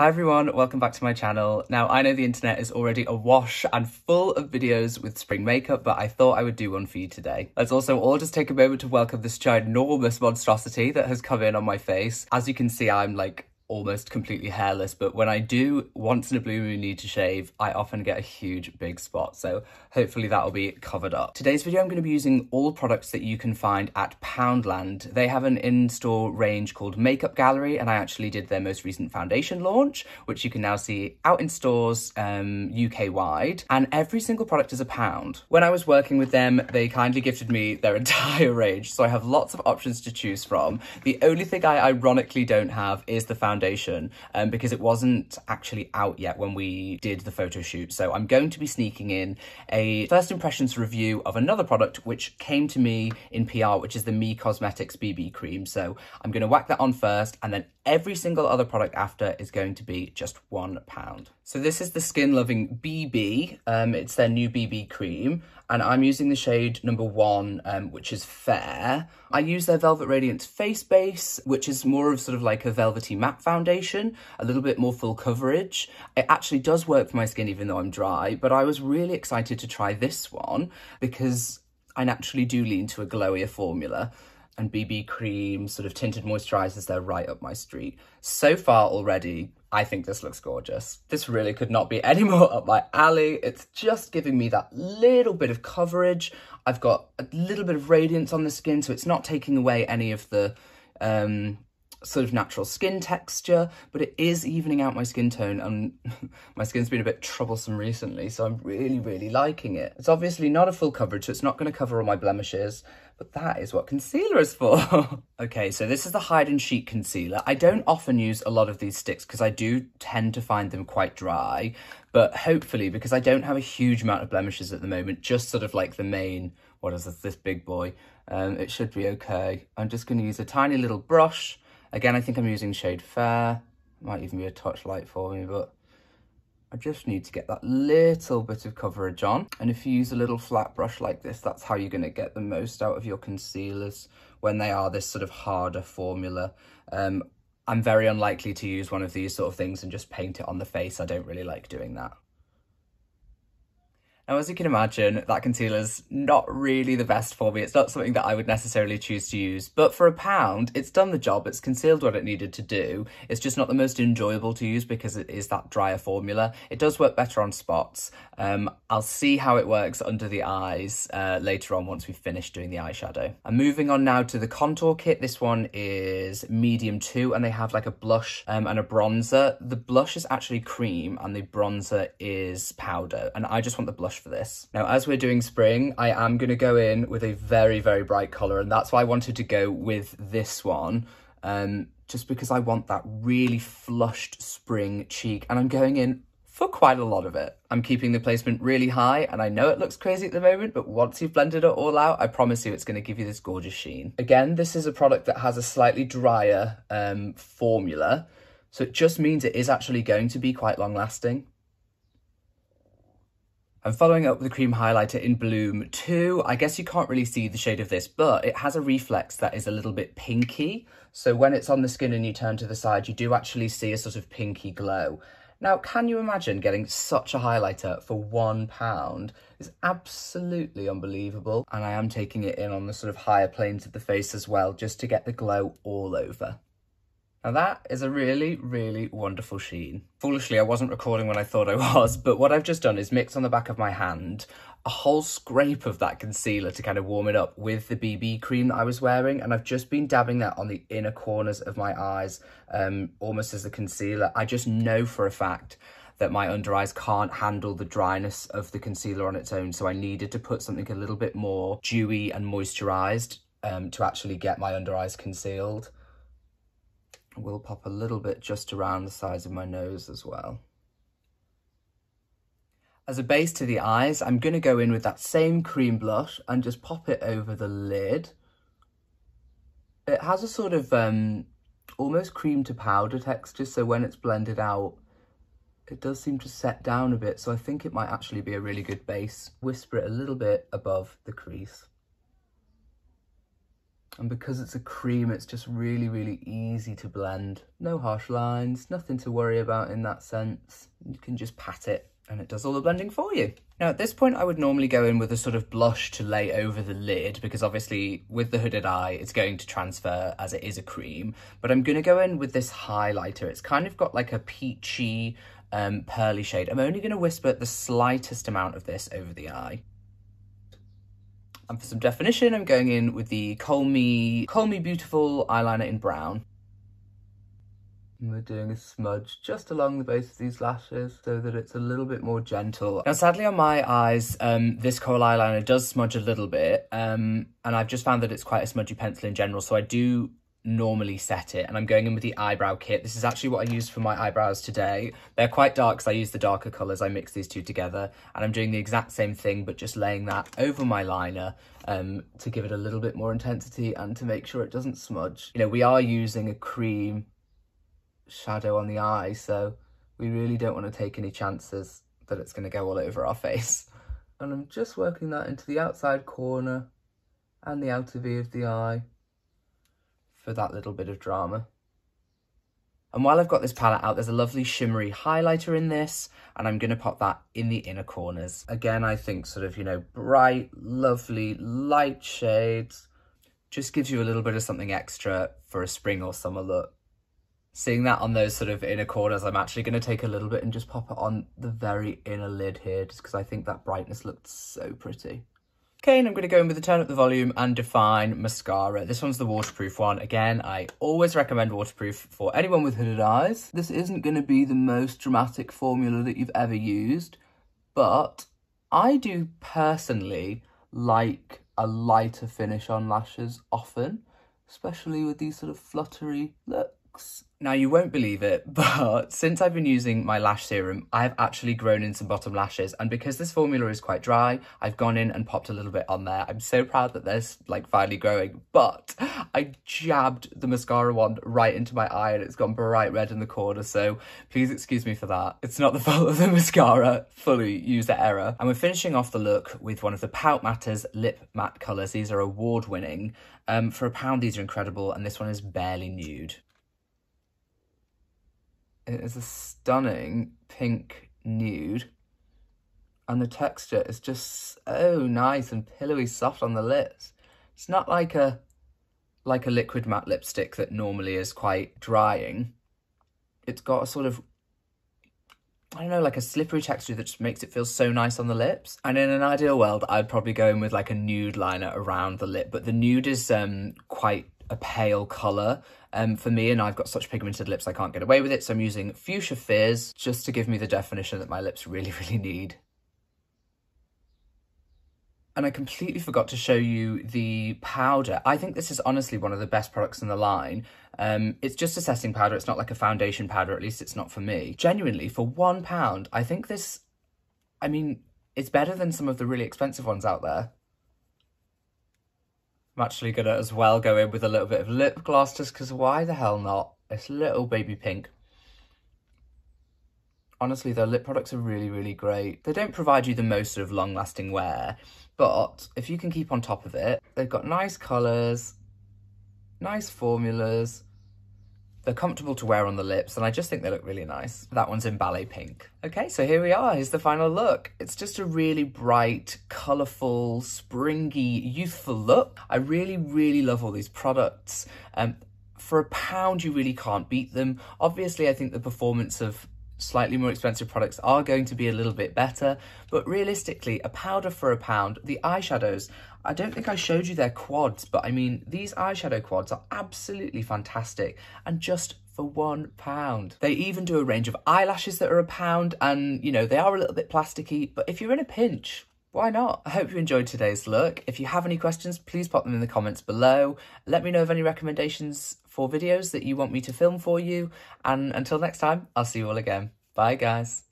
Hi everyone, welcome back to my channel. Now I know the internet is already awash and full of videos with spring makeup, but I thought I would do one for you today. Let's also all just take a moment to welcome this ginormous monstrosity that has come in on my face. As you can see, I'm like almost completely hairless, but when I do once in a blue moon need to shave, I often get a huge big spot, so hopefully that'll be covered up. Today's video I'm going to be using all products that you can find at Poundland. They have an in-store range called Makeup Gallery, and I actually did their most recent foundation launch, which you can now see out in stores UK-wide, and every single product is £1. When I was working with them, they kindly gifted me their entire range, so I have lots of options to choose from. The only thing I ironically don't have is the foundation because it wasn't actually out yet when we did the photo shoot. So I'm going to be sneaking in a first impressions review of another product which came to me in PR, which is the Mii Cosmetics BB cream. So I'm going to whack that on first, and then every single other product after is going to be just £1. So this is the Skin Loving BB. It's their new BB cream, and I'm using the shade number 1, which is Fair. I use their Velvet Radiance Face Base, which is more of sort of like a velvety matte foundation, a little bit more full coverage. It actually does work for my skin even though I'm dry, but I was really excited to try this one because I naturally do lean to a glowier formula, and BB cream, sort of tinted moisturizers, they're right up my street. So far already, I think this looks gorgeous. This really could not be any more up my alley. It's just giving me that little bit of coverage. I've got a little bit of radiance on the skin, so it's not taking away any of the sort of natural skin texture, but it is evening out my skin tone, and my skin's been a bit troublesome recently, so I'm really liking it. It's obviously not a full coverage, so it's not going to cover all my blemishes, but that is what concealer is for. Okay, so this is the Hide and Sheet Concealer. I don't often use a lot of these sticks because I do tend to find them quite dry, but hopefully, because I don't have a huge amount of blemishes at the moment, just sort of like the main, what is this, big boy, it should be okay. I'm just going to use a tiny little brush. Again, I think I'm using shade Fair. Might even be a touch light for me, but I just need to get that little bit of coverage on. And if you use a little flat brush like this, that's how you're going to get the most out of your concealers when they are this sort of harder formula. I'm very unlikely to use one of these sort of things and just paint it on the face. I don't really like doing that. Now, as you can imagine, that concealer's not really the best for me. It's not something that I would necessarily choose to use, but for £1, it's done the job. It's concealed what it needed to do. It's just not the most enjoyable to use because it is that drier formula. It does work better on spots. I'll see how it works under the eyes later on once we've finished doing the eyeshadow. I'm moving on now to the contour kit. This one is medium 2, and they have like a blush and a bronzer. The blush is actually cream and the bronzer is powder, and I just want the blush for this. Now, as we're doing spring, I am going to go in with a very bright colour, and that's why I wanted to go with this one, just because I want that really flushed spring cheek, and I'm going in for quite a lot of it. I'm keeping the placement really high, and I know it looks crazy at the moment, but once you've blended it all out, I promise you it's going to give you this gorgeous sheen. Again, this is a product that has a slightly drier formula, so it just means it is actually going to be quite long lasting. I'm following up with the cream highlighter in Bloom 2. I guess you can't really see the shade of this, but it has a reflex that is a little bit pinky. So when it's on the skin and you turn to the side, you do actually see a sort of pinky glow. Now, can you imagine getting such a highlighter for £1? It's absolutely unbelievable. And I am taking it in on the sort of higher planes of the face as well, just to get the glow all over. Now that is a really wonderful sheen. Foolishly, I wasn't recording when I thought I was, but what I've just done is mix on the back of my hand a whole scrape of that concealer to kind of warm it up with the BB cream that I was wearing, and I've just been dabbing that on the inner corners of my eyes, almost as a concealer. I just know for a fact that my under eyes can't handle the dryness of the concealer on its own, so I needed to put something a little bit more dewy and moisturized to actually get my under eyes concealed. We'll pop a little bit just around the sides of my nose as well. As a base to the eyes, I'm going to go in with that same cream blush and just pop it over the lid. It has a sort of almost cream to powder texture, so when it's blended out, it does seem to set down a bit, so I think it might actually be a really good base. Whisper it a little bit above the crease. And because it's a cream, it's just really, really easy to blend. No harsh lines, nothing to worry about in that sense. You can just pat it and it does all the blending for you. Now at this point, I would normally go in with a sort of blush to lay over the lid, because obviously with the hooded eye, it's going to transfer as it is a cream, but I'm gonna go in with this highlighter. It's kind of got like a peachy, pearly shade. I'm only gonna whisper the slightest amount of this over the eye. And for some definition, I'm going in with the Kohl Me Beautiful Eyeliner in brown. And we're doing a smudge just along the base of these lashes so that it's a little bit more gentle. Now, sadly on my eyes, this Kohl eyeliner does smudge a little bit, and I've just found that it's quite a smudgy pencil in general, so I do normally set it, and I'm going in with the eyebrow kit. This is actually what I used for my eyebrows today. They're quite dark because I use the darker colours. I mix these two together, and I'm doing the exact same thing but just laying that over my liner to give it a little bit more intensity and to make sure it doesn't smudge. You know, we are using a cream shadow on the eye, so we really don't want to take any chances that it's going to go all over our face. And I'm just working that into the outside corner and the outer V of the eye for that little bit of drama. And while I've got this palette out, there's a lovely shimmery highlighter in this, and I'm going to pop that in the inner corners. Again, I think sort of, you know, bright, lovely, light shades just gives you a little bit of something extra for a spring or summer look. Seeing that on those sort of inner corners, I'm actually going to take a little bit and just pop it on the very inner lid here, just because I think that brightness looked so pretty. Okay, and I'm going to go in with the Turn Up The Volume and Define Mascara. This one's the waterproof one. Again, I always recommend waterproof for anyone with hooded eyes. This isn't going to be the most dramatic formula that you've ever used, but I do personally like a lighter finish on lashes often, especially with these sort of fluttery looks. Now, you won't believe it, but since I've been using my lash serum, I've actually grown in some bottom lashes. And because this formula is quite dry, I've gone in and popped a little bit on there. I'm so proud that they're like finally growing, but I jabbed the mascara wand right into my eye and it's gone bright red in the corner. So please excuse me for that. It's not the fault of the mascara, fully user error. And we're finishing off the look with one of the Pout Matters lip matte colors. These are award winning. For £1, these are incredible. And this one is barely nude. It is a stunning pink nude, and the texture is just so nice and pillowy soft on the lips. It's not like a liquid matte lipstick that normally is quite drying. It's got a sort of, I don't know, like a slippery texture that just makes it feel so nice on the lips. And in an ideal world, I'd probably go in with like a nude liner around the lip, but the nude is quite a pale colour for me, and I've got such pigmented lips I can't get away with it, so I'm using Fuchsia Fizz just to give me the definition that my lips really, really need. And I completely forgot to show you the powder. I think this is honestly one of the best products in the line. It's just a setting powder, it's not like a foundation powder, at least it's not for me. Genuinely, for £1, I think this, I mean, it's better than some of the really expensive ones out there. I'm actually gonna as well go in with a little bit of lip gloss, just because why the hell not? It's little baby pink. Honestly, their lip products are really, really great. They don't provide you the most sort of long-lasting wear, but if you can keep on top of it, they've got nice colours, nice formulas. They're comfortable to wear on the lips, and I just think they look really nice. That one's in Ballet Pink. Okay, so here we are. Here's the final look. It's just a really bright, colourful, springy, youthful look. I really, really love all these products. For £1, you really can't beat them. Obviously, I think the performance of slightly more expensive products are going to be a little bit better, but realistically, a powder for £1, the eyeshadows, I don't think I showed you their quads, but I mean, these eyeshadow quads are absolutely fantastic, and just for £1. They even do a range of eyelashes that are £1, and you know, they are a little bit plasticky, but if you're in a pinch, why not? I hope you enjoyed today's look. If you have any questions, please pop them in the comments below. Let me know of any recommendations for videos that you want me to film for you. And until next time, I'll see you all again. Bye, guys.